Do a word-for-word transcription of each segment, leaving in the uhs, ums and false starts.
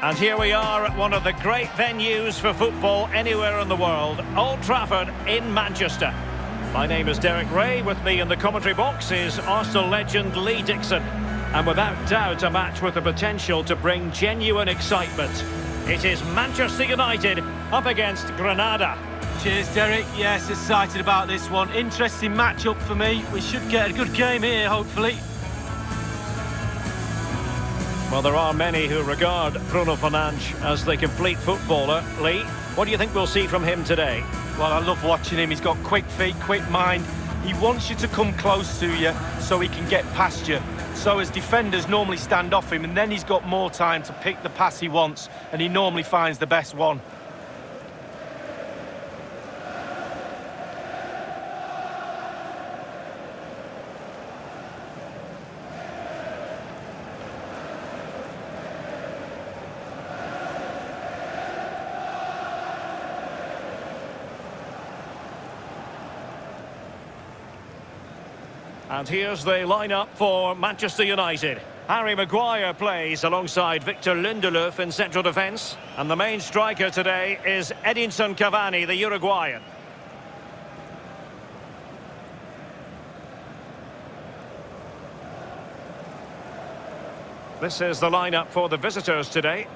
And here we are at one of the great venues for football anywhere in the world, Old Trafford in Manchester. My name is Derek Ray, with me in the commentary box is Arsenal legend Lee Dixon. And without doubt a match with the potential to bring genuine excitement. It is Manchester United up against Granada. Cheers Derek, yes, excited about this one. Interesting match-up for me, we should get a good game here hopefully. Well, there are many who regard Bruno Fernandes as the complete footballer. Lee, what do you think we'll see from him today? Well, I love watching him. He's got quick feet, quick mind. He wants you to come close to you so he can get past you. So as defenders normally stand off him, and then he's got more time to pick the pass he wants, and he normally finds the best one. And here's the lineup for Manchester United. Harry Maguire plays alongside Victor Lindelof in central defence. And the main striker today is Edinson Cavani, the Uruguayan. This is the lineup for the visitors today.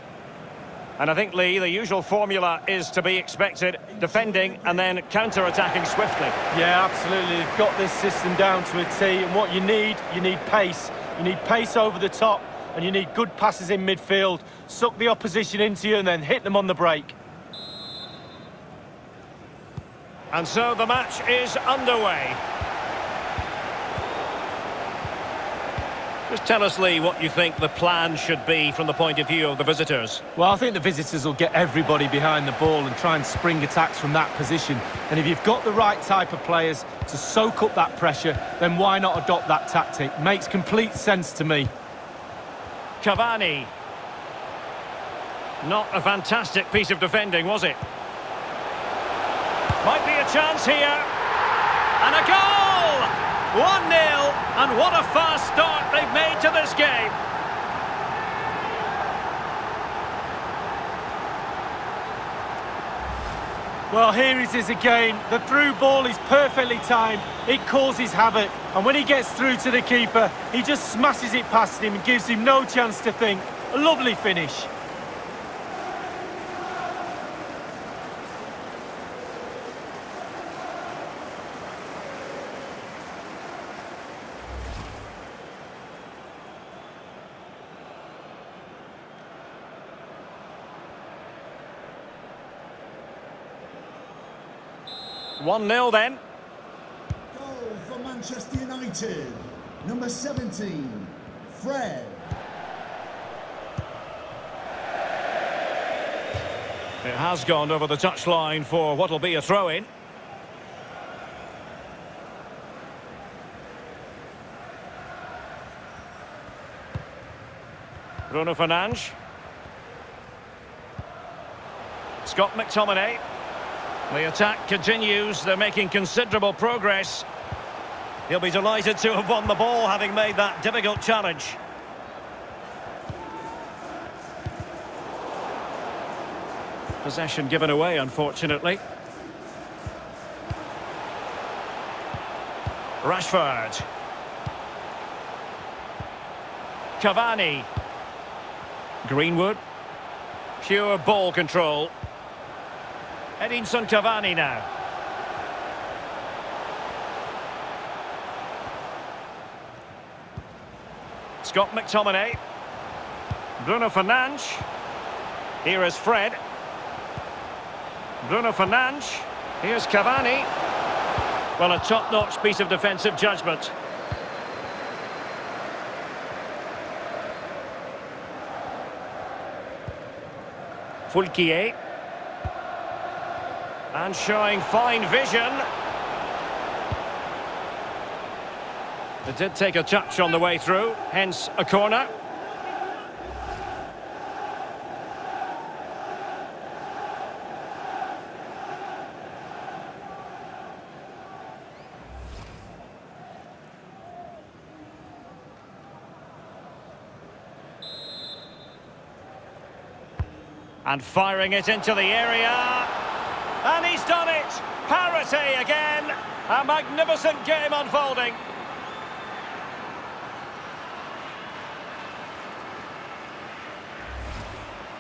And I think, Lee, the usual formula is to be expected, defending and then counter-attacking swiftly. Yeah, absolutely. They've got this system down to a T, and what you need, you need pace. You need pace over the top, and you need good passes in midfield. Suck the opposition into you and then hit them on the break. And so the match is underway. Just tell us, Lee, what you think the plan should be from the point of view of the visitors. Well, I think the visitors will get everybody behind the ball and try and spring attacks from that position. And if you've got the right type of players to soak up that pressure, then why not adopt that tactic? Makes complete sense to me. Cavani. Not a fantastic piece of defending, was it? Might be a chance here. And a goal! one nil, and what a fast start they've made to this game. Well, here it is again. The through ball is perfectly timed. It causes havoc, and when he gets through to the keeper, he just smashes it past him and gives him no chance to think. A lovely finish. one nil then. Goal for Manchester United. Number seventeen, Fred. It has gone over the touchline for what will be a throw-in. Bruno Fernandes. Scott McTominay. The attack continues, they're making considerable progress. He'll be delighted to have won the ball, having made that difficult challenge. Possession given away, unfortunately. Rashford. Cavani. Greenwood. Pure ball control. Edinson Cavani now. Scott McTominay. Bruno Fernandes. Here is Fred. Bruno Fernandes. Here's Cavani. Well, a top-notch piece of defensive judgment. Fulquier. And showing fine vision. It did take a touch on the way through, hence a corner. and firing it into the area, and he's done it. Parity again. A magnificent game unfolding.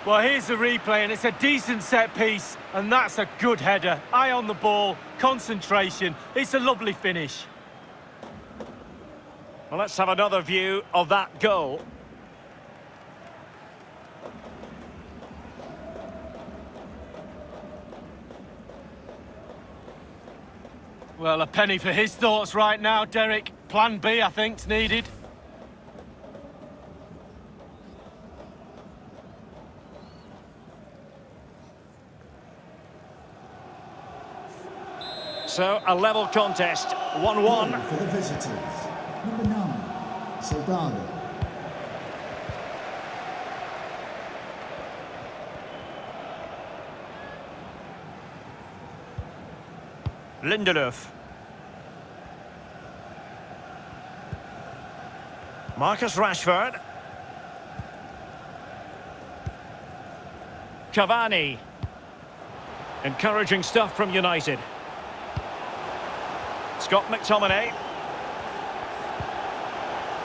Well, here's the replay, and it's a decent set piece, and that's a good header. Eye on the ball, concentration. It's a lovely finish. Well, let's have another view of that goal. Well, a penny for his thoughts right now, Derek. Plan B, I think, is needed. So, a level contest, one one. For the visitors, number nine, Soldado. Lindelof. Marcus Rashford. Cavani. Encouraging stuff from United. Scott McTominay.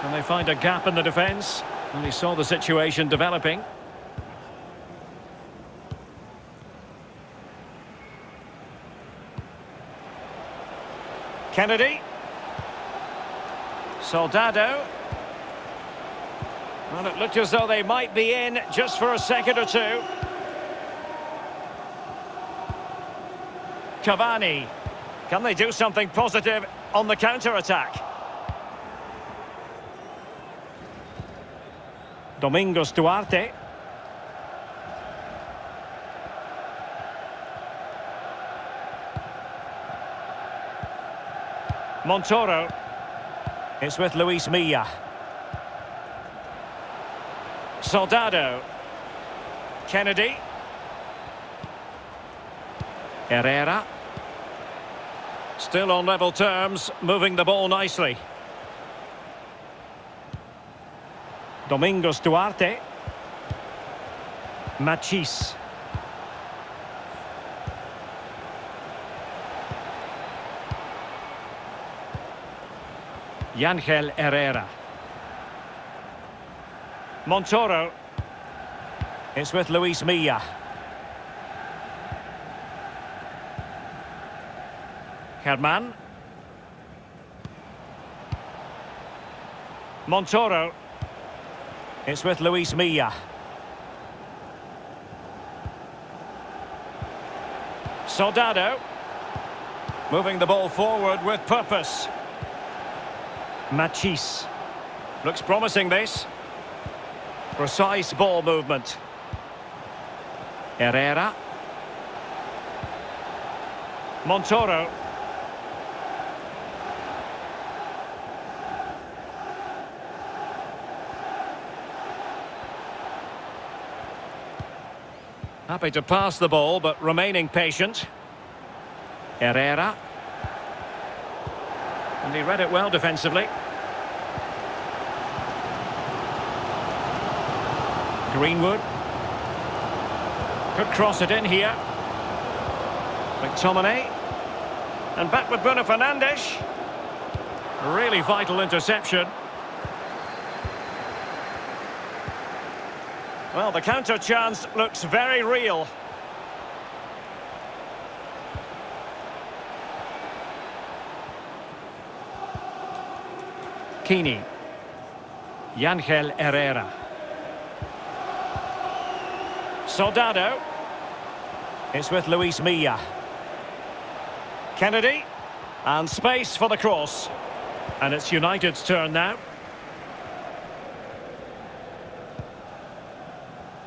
And they find a gap in the defence. And he saw the situation developing. Kenedy. Soldado. And it looked as though they might be in just for a second or two. Cavani. Can they do something positive on the counter-attack? Domingos Duarte. Montoro. It's with Luis Milla. Soldado. Kenedy. Herrera. Still on level terms, moving the ball nicely. Domingos Duarte. Machis. Yangel Herrera. Montoro. It's with Luis Milla. Germán. Montoro. It's with Luis Milla. Soldado. Moving the ball forward with purpose. Machis. Looks promising, this. Precise ball movement. Herrera. Montoro. Happy to pass the ball, but remaining patient. Herrera. And he read it well defensively. Greenwood. Could cross it in here. McTominay. And back with Bruno Fernandes. Really vital interception. Well, the counter chance looks very real. Kini. Yangel Herrera. Soldado. It's with Luis Milla. Kenedy. And space for the cross. And it's United's turn now.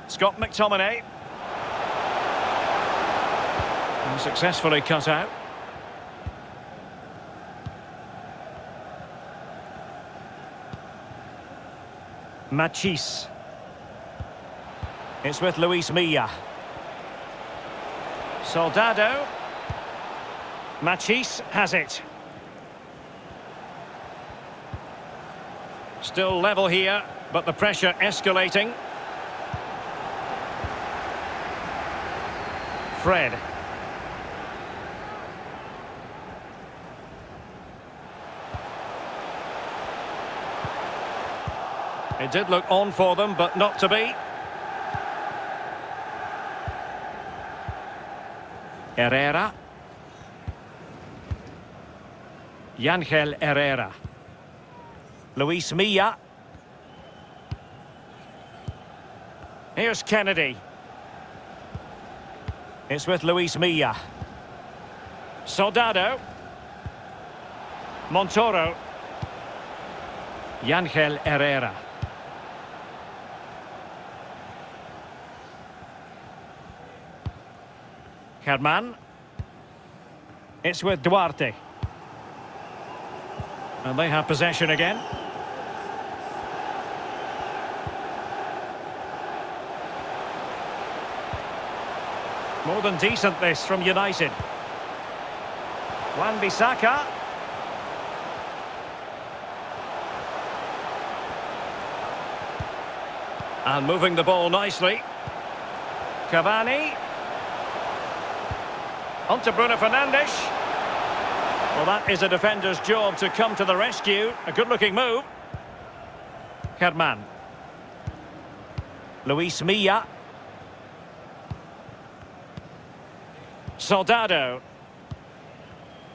Scott McTominay. And successfully cut out. Machis. It's with Luis Milla. Soldado. Machis has it. Still level here, but the pressure escalating. Fred. It did look on for them, but not to be. Herrera. Yangel Herrera. Luis Milla. Here's Kenedy. It's with Luis Milla. Soldado. Montoro. Yangel Herrera. Germán. It's with Duarte. And they have possession again. More than decent, this, from United. Wan-Bissaka. And moving the ball nicely. Cavani. On to Bruno Fernandes. Well, that is a defender's job to come to the rescue. A good-looking move. Germán. Luis Milla. Soldado.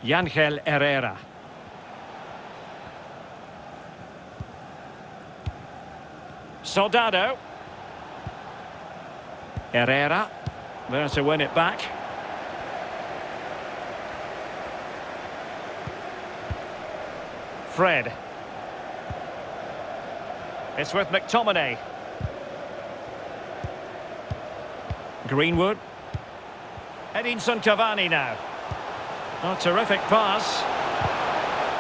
Yangel Herrera. Soldado. Herrera. There to win it back. Fred. It's with McTominay. Greenwood. Edinson Cavani now. A terrific pass.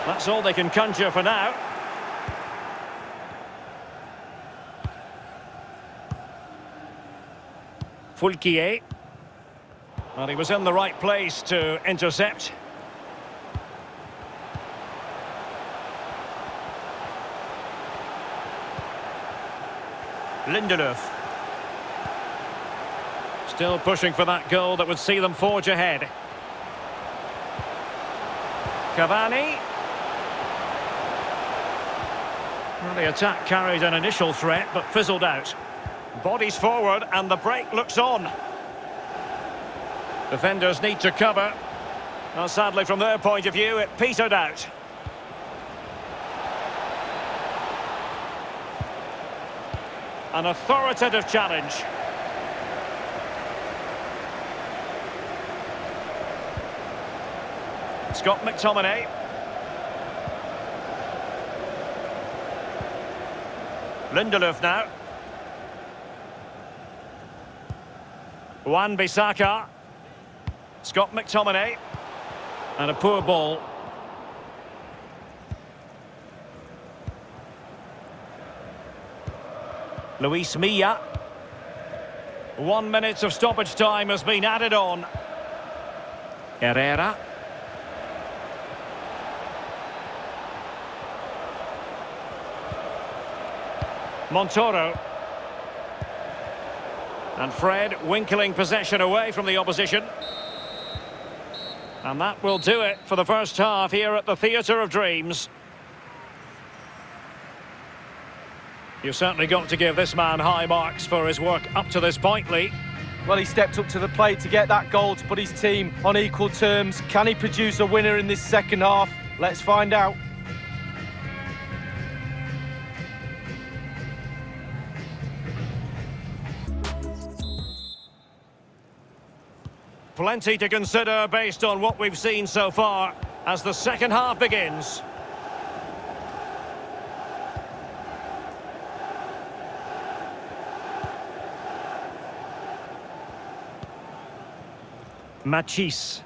That's all they can conjure for now. Fulquier. And he was in the right place to intercept. Lindelof. Still pushing for that goal that would see them forge ahead. Cavani. Well, the attack carried an initial threat, but fizzled out. Bodies forward, and the break looks on. Defenders need to cover. Now, sadly, from their point of view, it petered out. An authoritative challenge. Scott McTominay. Lindelof now. Wan-Bissaka. Scott McTominay. And a poor ball. Luis Milla. One minute of stoppage time has been added on. Herrera. Montoro. And Fred winkling possession away from the opposition. And that will do it for the first half here at the Theatre of Dreams. You've certainly got to give this man high marks for his work up to this point, Lee. Well, he stepped up to the plate to get that goal to put his team on equal terms. Can he produce a winner in this second half? Let's find out. Plenty to consider based on what we've seen so far as the second half begins. Machis.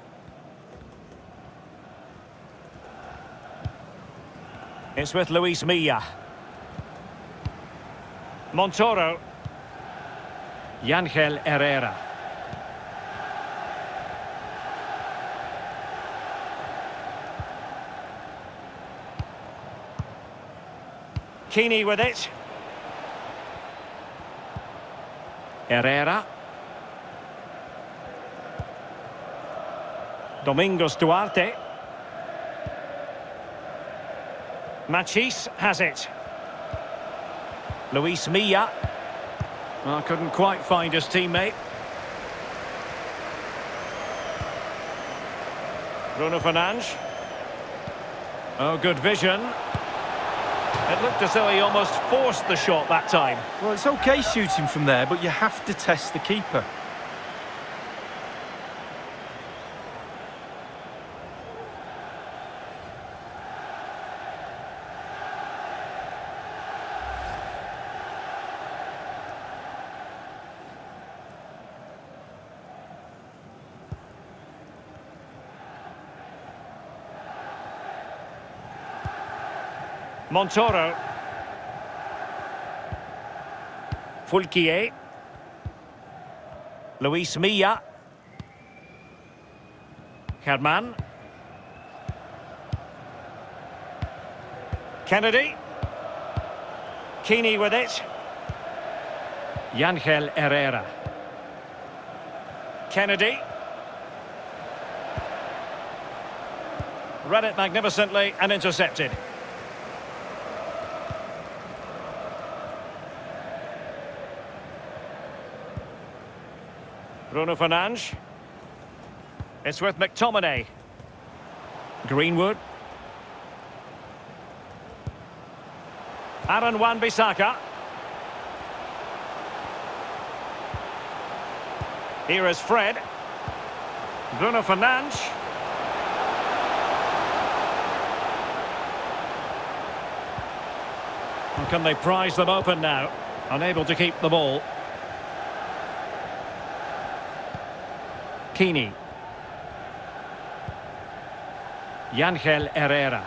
It's with Luis Milla. Montoro. Yangel Herrera. Kini with it. Herrera. Domingos Duarte. Machis has it. Luis Milla. Well, couldn't quite find his teammate. Bruno Fernandes. Oh, good vision. It looked as though he almost forced the shot that time. Well, it's okay shooting from there, but you have to test the keeper. Montoro. Fulquier. Luis Milla. Germán. Kenedy. Kini with it. Yangel Herrera. Kenedy. Read it magnificently and intercepted. Bruno Fernandes. It's with McTominay. Greenwood. Aaron Wan-Bissaka. Here is Fred. Bruno Fernandes. And can they prize them open now? Unable to keep the ball. Kini. Yangel Herrera.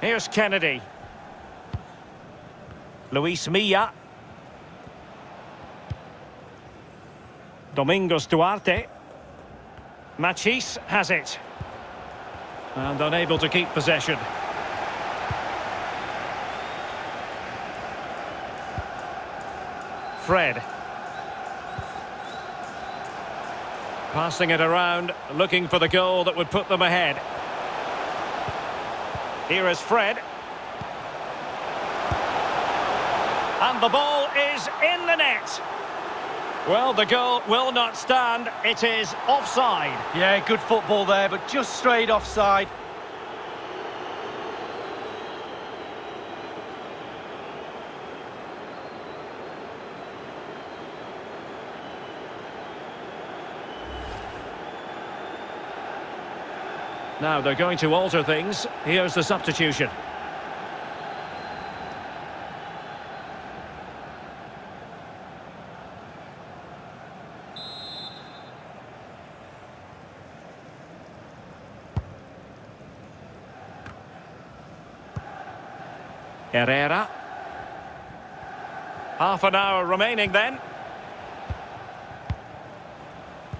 Here's Kenedy. Luis Milla. Domingos Duarte. Machis has it. And unable to keep possession. Fred. Passing it around, looking for the goal that would put them ahead. Here is Fred. And the ball is in the net. Well, the goal will not stand. It is offside. Yeah, good football there, but just straight offside. Now they're going to alter things. Here's the substitution. Herrera. Half an hour remaining then.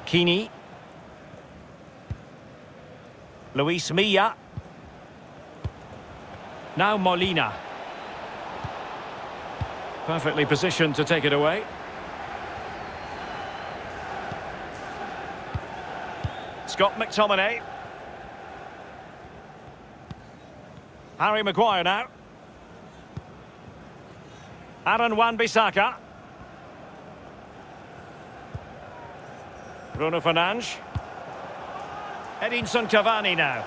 Kini. Luis Milla. Now Molina. Perfectly positioned to take it away. Scott McTominay. Harry Maguire now. Aaron Wan-Bissaka. Bruno Fernandes. Edinson Cavani now.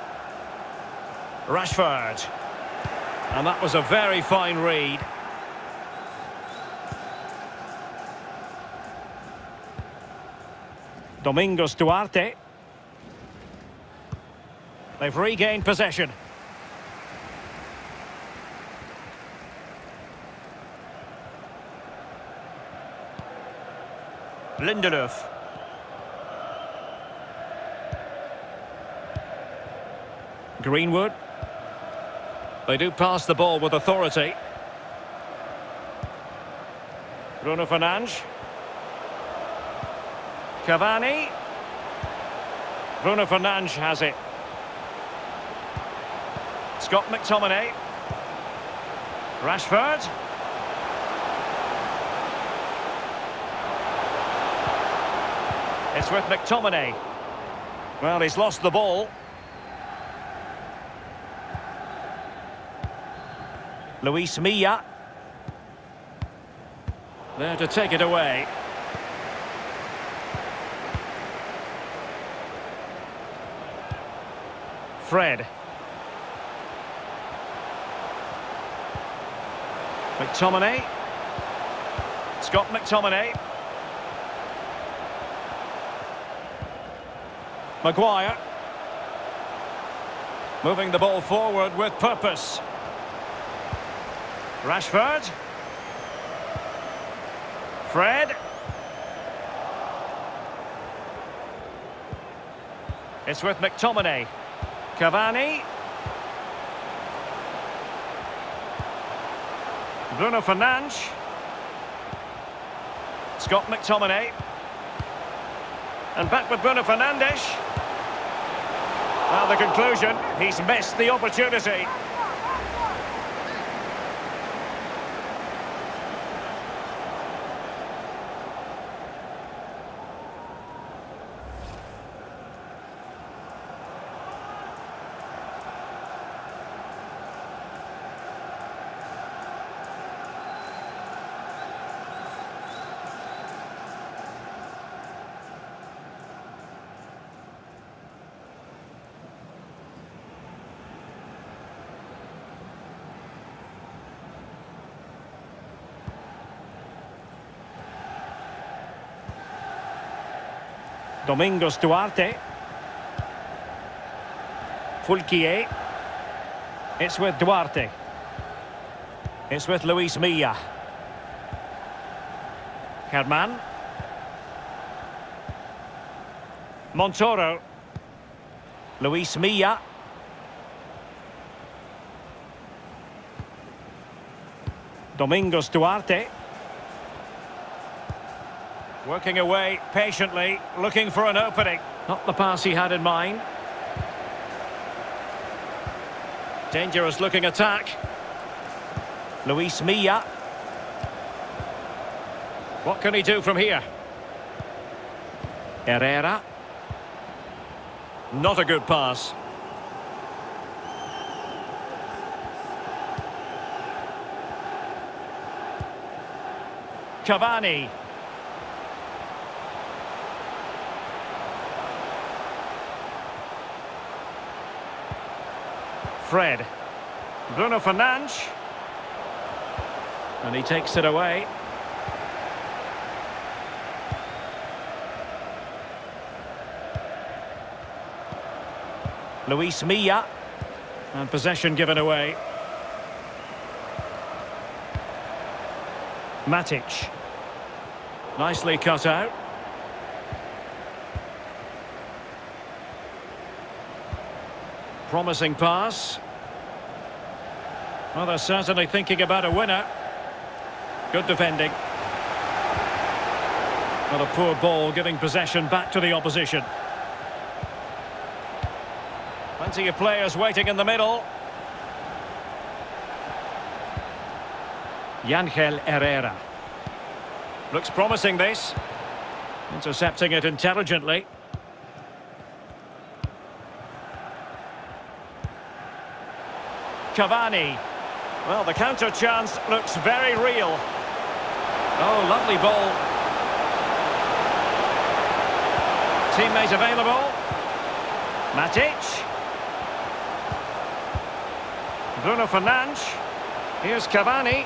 Rashford. And that was a very fine read. Domingos Duarte. They've regained possession. Lindelof. Greenwood. They do pass the ball with authority. Bruno Fernandes. Cavani. Bruno Fernandes has it. Scott McTominay. Rashford. It's with McTominay. Well, he's lost the ball. Luis Milla. There to take it away. Fred. McTominay. Scott McTominay. Maguire. Moving the ball forward with purpose. Rashford. Fred. It's with McTominay. Cavani. Bruno Fernandes. Scott McTominay. And back with Bruno Fernandes. Now the conclusion, he's missed the opportunity. Domingos Duarte. Fulquier. It's with Duarte. It's with Luis Milla. Germán. Montoro. Luis Milla. Domingos Duarte. Working away patiently, looking for an opening. Not the pass he had in mind. Dangerous looking attack. Luis Milla. What can he do from here? Herrera. Not a good pass. Cavani. Fred. Bruno Fernandes. And he takes it away. Luis Milla. And possession given away. Matic. Nicely cut out. Promising pass. Well, they're certainly thinking about a winner. Good defending. What a poor ball, giving possession back to the opposition. Plenty of players waiting in the middle. Yangel Herrera. Looks promising, this. Intercepting it intelligently. Cavani. Well, the counter chance looks very real. Oh, lovely ball. Teammate available. Matic. Bruno Fernandes. Here's Cavani.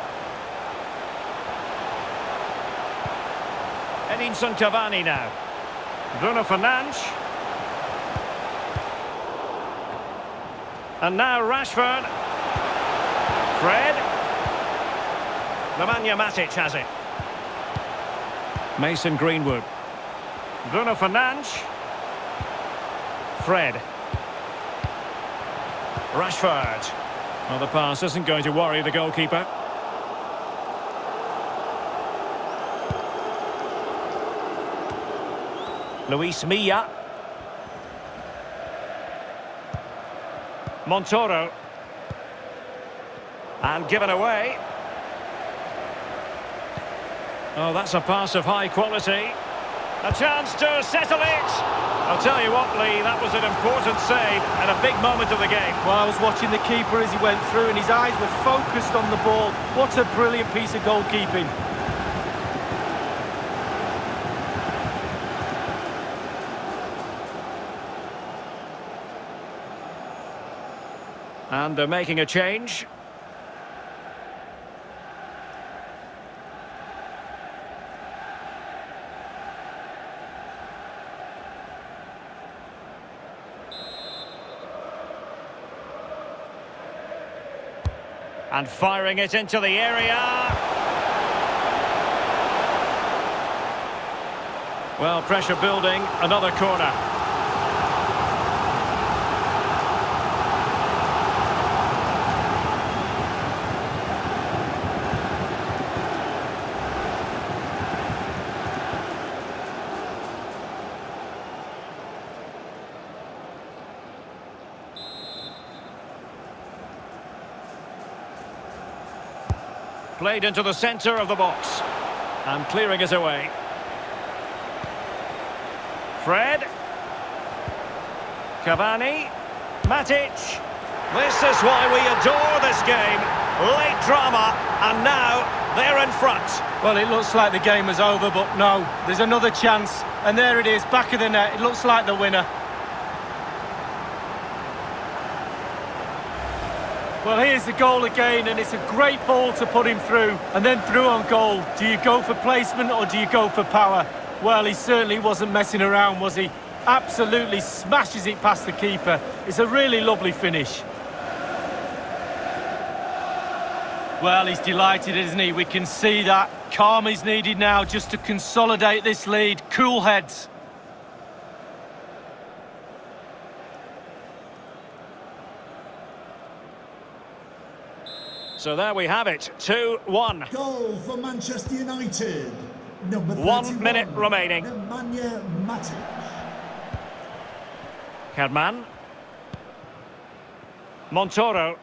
Edinson Cavani now. Bruno Fernandes. And now Rashford. Fred. Nemanja Matic has it. Mason Greenwood. Bruno Fernandes. Fred. Rashford. Well, the pass isn't going to worry the goalkeeper. Luis Milla. Montoro. And given away. Oh, that's a pass of high quality. A chance to settle it. I'll tell you what, Lee, that was an important save and a big moment of the game. Well, I was watching the keeper as he went through and his eyes were focused on the ball. What a brilliant piece of goalkeeping. And they're making a change. And firing it into the area. Well, pressure building, another corner. Played into the centre of the box and clearing it away. Fred. Cavani. Matic. This is why we adore this game. Late drama, and now they're in front. Well, it looks like the game was over, but no, there's another chance. And there it is, back of the net. It looks like the winner. Well, here's the goal again, and it's a great ball to put him through. And then through on goal, do you go for placement or do you go for power? Well, he certainly wasn't messing around, was he? Absolutely smashes it past the keeper. It's a really lovely finish. Well, he's delighted, isn't he? We can see that. Calm is needed now just to consolidate this lead. Cool heads. So there we have it, two one. Goal for Manchester United. Number One minute remaining. Nemanja Matic. Germán. Montoro.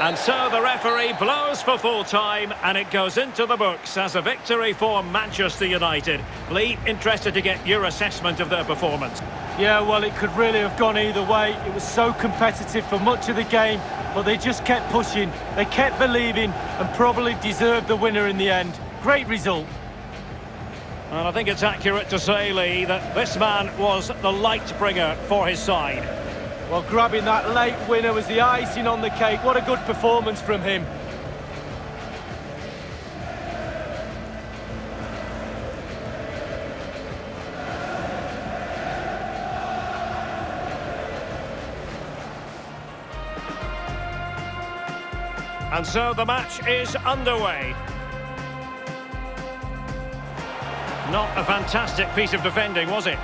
And so the referee blows for full-time, and it goes into the books as a victory for Manchester United. Lee, interested to get your assessment of their performance. Yeah, well, it could really have gone either way. It was so competitive for much of the game, but they just kept pushing, they kept believing, and probably deserved the winner in the end. Great result. And I think it's accurate to say, Lee, that this man was the light bringer for his side. Well, grabbing that late winner was the icing on the cake. What a good performance from him. And so the match is underway. Not a fantastic piece of defending, was it?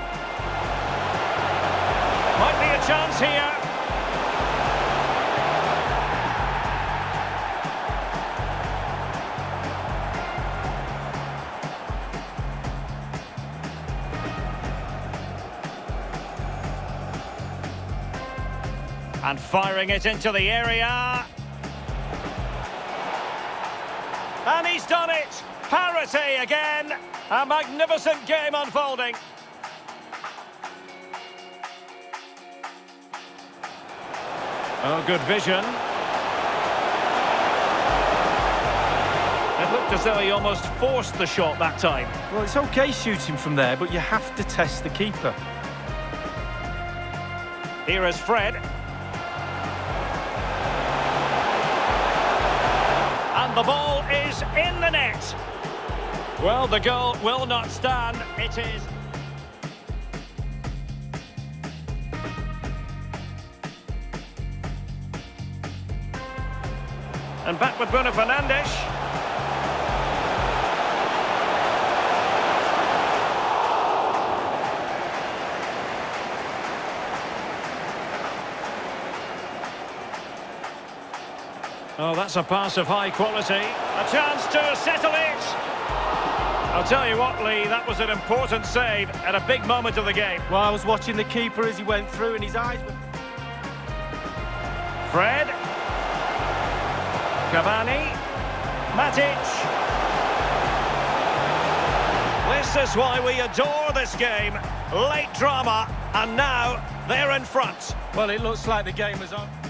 Might be a chance here. And firing it into the area. And he's done it! Parity again! A magnificent game unfolding. Oh, good vision. It looked as though he almost forced the shot that time. Well, it's okay shooting from there, but you have to test the keeper. Here is Fred. The ball is in the net. Well, the goal will not stand. It is. And back with Bruno Fernandes. Oh, that's a pass of high quality. A chance to settle it. I'll tell you what, Lee, that was an important save and a big moment of the game. Well, I was watching the keeper as he went through and his eyes were... Fred. Cavani. Matic. This is why we adore this game. Late drama, and now they're in front. Well, it looks like the game is on.